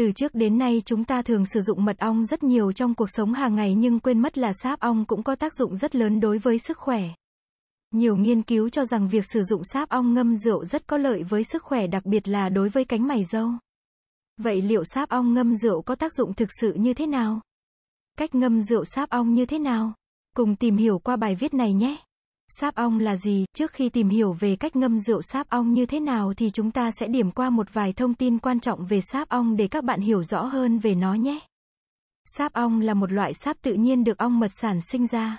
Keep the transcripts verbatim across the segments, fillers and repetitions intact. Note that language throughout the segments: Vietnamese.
Từ trước đến nay chúng ta thường sử dụng mật ong rất nhiều trong cuộc sống hàng ngày nhưng quên mất là sáp ong cũng có tác dụng rất lớn đối với sức khỏe. Nhiều nghiên cứu cho rằng việc sử dụng sáp ong ngâm rượu rất có lợi với sức khỏe, đặc biệt là đối với cánh mày râu. Vậy liệu sáp ong ngâm rượu có tác dụng thực sự như thế nào? Cách ngâm rượu sáp ong như thế nào? Cùng tìm hiểu qua bài viết này nhé! Sáp ong là gì? Trước khi tìm hiểu về cách ngâm rượu sáp ong như thế nào thì chúng ta sẽ điểm qua một vài thông tin quan trọng về sáp ong để các bạn hiểu rõ hơn về nó nhé. Sáp ong là một loại sáp tự nhiên được ong mật sản sinh ra.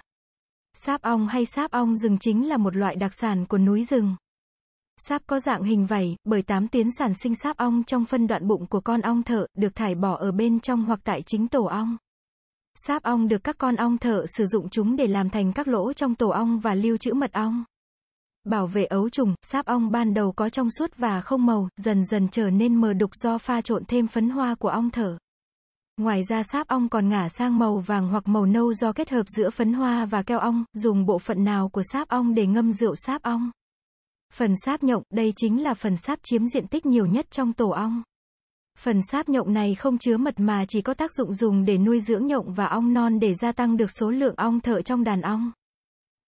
Sáp ong hay sáp ong rừng chính là một loại đặc sản của núi rừng. Sáp có dạng hình vảy, bởi tám tuyến sản sinh sáp ong trong phân đoạn bụng của con ong thợ, được thải bỏ ở bên trong hoặc tại chính tổ ong. Sáp ong được các con ong thợ sử dụng chúng để làm thành các lỗ trong tổ ong và lưu trữ mật ong. Bảo vệ ấu trùng, sáp ong ban đầu có trong suốt và không màu, dần dần trở nên mờ đục do pha trộn thêm phấn hoa của ong thợ. Ngoài ra sáp ong còn ngả sang màu vàng hoặc màu nâu do kết hợp giữa phấn hoa và keo ong. Dùng bộ phận nào của sáp ong để ngâm rượu sáp ong? Phần sáp nhộng, đây chính là phần sáp chiếm diện tích nhiều nhất trong tổ ong. Phần sáp nhộng này không chứa mật mà chỉ có tác dụng dùng để nuôi dưỡng nhộng và ong non để gia tăng được số lượng ong thợ trong đàn ong.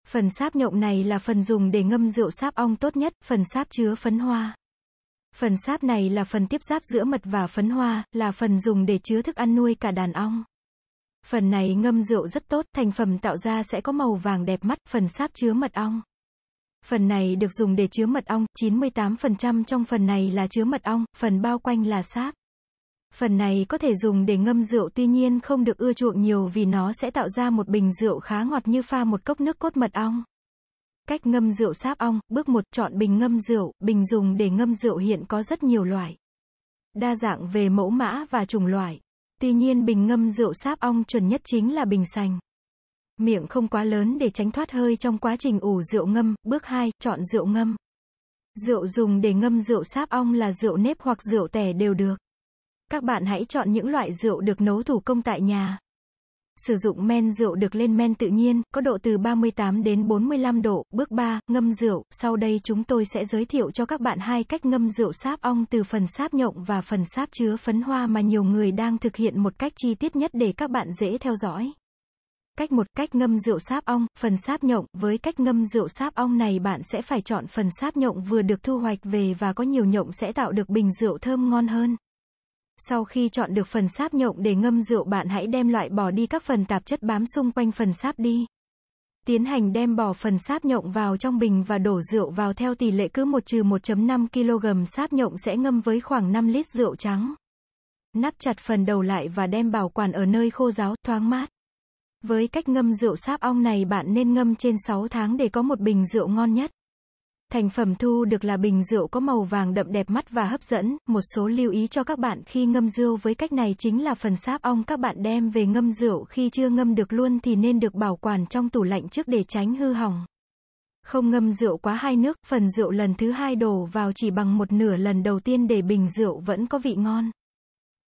Phần sáp nhộng này là phần dùng để ngâm rượu sáp ong tốt nhất, phần sáp chứa phấn hoa. Phần sáp này là phần tiếp giáp giữa mật và phấn hoa, là phần dùng để chứa thức ăn nuôi cả đàn ong. Phần này ngâm rượu rất tốt, thành phẩm tạo ra sẽ có màu vàng đẹp mắt, phần sáp chứa mật ong. Phần này được dùng để chứa mật ong, chín mươi tám phần trăm trong phần này là chứa mật ong, phần bao quanh là sáp. Phần này có thể dùng để ngâm rượu, tuy nhiên không được ưa chuộng nhiều vì nó sẽ tạo ra một bình rượu khá ngọt như pha một cốc nước cốt mật ong. Cách ngâm rượu sáp ong, bước một, chọn bình ngâm rượu, bình dùng để ngâm rượu hiện có rất nhiều loại, đa dạng về mẫu mã và chủng loại. Tuy nhiên bình ngâm rượu sáp ong chuẩn nhất chính là bình sành. Miệng không quá lớn để tránh thoát hơi trong quá trình ủ rượu ngâm. Bước hai, chọn rượu ngâm. Rượu dùng để ngâm rượu sáp ong là rượu nếp hoặc rượu tẻ đều được. Các bạn hãy chọn những loại rượu được nấu thủ công tại nhà. Sử dụng men rượu được lên men tự nhiên, có độ từ ba mươi tám đến bốn mươi lăm độ. Bước ba, ngâm rượu. Sau đây chúng tôi sẽ giới thiệu cho các bạn hai cách ngâm rượu sáp ong từ phần sáp nhộng và phần sáp chứa phấn hoa mà nhiều người đang thực hiện một cách chi tiết nhất để các bạn dễ theo dõi. Cách một, cách ngâm rượu sáp ong, phần sáp nhộng. Với cách ngâm rượu sáp ong này bạn sẽ phải chọn phần sáp nhộng vừa được thu hoạch về và có nhiều nhộng sẽ tạo được bình rượu thơm ngon hơn. Sau khi chọn được phần sáp nhộng để ngâm rượu, bạn hãy đem loại bỏ đi các phần tạp chất bám xung quanh phần sáp đi. Tiến hành đem bỏ phần sáp nhộng vào trong bình và đổ rượu vào theo tỷ lệ cứ một trừ một phẩy năm ki lô gam sáp nhộng sẽ ngâm với khoảng năm lít rượu trắng. Nắp chặt phần đầu lại và đem bảo quản ở nơi khô ráo, thoáng mát. Với cách ngâm rượu sáp ong này bạn nên ngâm trên sáu tháng để có một bình rượu ngon nhất. Thành phẩm thu được là bình rượu có màu vàng đậm đẹp mắt và hấp dẫn. Một số lưu ý cho các bạn khi ngâm rượu với cách này chính là phần sáp ong các bạn đem về ngâm rượu khi chưa ngâm được luôn thì nên được bảo quản trong tủ lạnh trước để tránh hư hỏng. Không ngâm rượu quá hai nước, phần rượu lần thứ hai đổ vào chỉ bằng một nửa lần đầu tiên để bình rượu vẫn có vị ngon.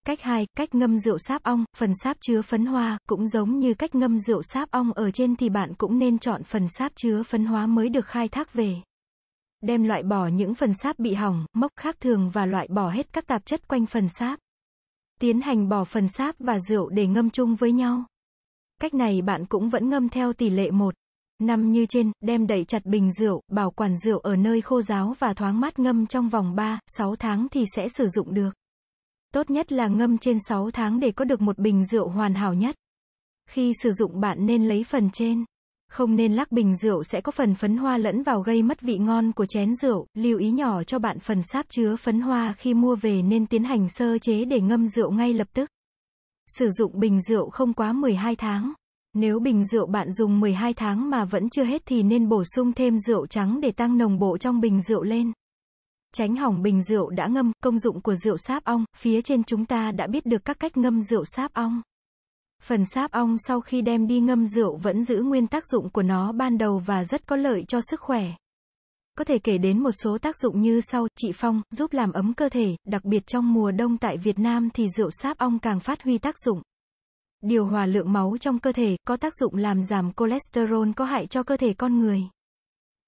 Cách hai, cách ngâm rượu sáp ong, phần sáp chứa phấn hoa. Cũng giống như cách ngâm rượu sáp ong ở trên thì bạn cũng nên chọn phần sáp chứa phấn hoa mới được khai thác về. Đem loại bỏ những phần sáp bị hỏng, mốc khác thường và loại bỏ hết các tạp chất quanh phần sáp. Tiến hành bỏ phần sáp và rượu để ngâm chung với nhau. Cách này bạn cũng vẫn ngâm theo tỷ lệ một năm như trên, đem đậy chặt bình rượu, bảo quản rượu ở nơi khô ráo và thoáng mát, ngâm trong vòng ba đến sáu tháng thì sẽ sử dụng được. Tốt nhất là ngâm trên sáu tháng để có được một bình rượu hoàn hảo nhất. Khi sử dụng bạn nên lấy phần trên. Không nên lắc bình rượu sẽ có phần phấn hoa lẫn vào gây mất vị ngon của chén rượu. Lưu ý nhỏ cho bạn, phần sáp chứa phấn hoa khi mua về nên tiến hành sơ chế để ngâm rượu ngay lập tức. Sử dụng bình rượu không quá mười hai tháng. Nếu bình rượu bạn dùng mười hai tháng mà vẫn chưa hết thì nên bổ sung thêm rượu trắng để tăng nồng độ trong bình rượu lên. Tránh hỏng bình rượu đã ngâm. Công dụng của rượu sáp ong, phía trên chúng ta đã biết được các cách ngâm rượu sáp ong. Phần sáp ong sau khi đem đi ngâm rượu vẫn giữ nguyên tác dụng của nó ban đầu và rất có lợi cho sức khỏe. Có thể kể đến một số tác dụng như sau: trị phong, giúp làm ấm cơ thể, đặc biệt trong mùa đông tại Việt Nam thì rượu sáp ong càng phát huy tác dụng. Điều hòa lượng máu trong cơ thể, có tác dụng làm giảm cholesterol có hại cho cơ thể con người.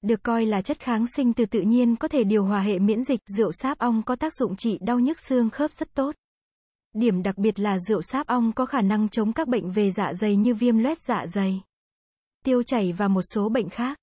Được coi là chất kháng sinh từ tự nhiên có thể điều hòa hệ miễn dịch, rượu sáp ong có tác dụng trị đau nhức xương khớp rất tốt. Điểm đặc biệt là rượu sáp ong có khả năng chống các bệnh về dạ dày như viêm loét dạ dày, tiêu chảy và một số bệnh khác.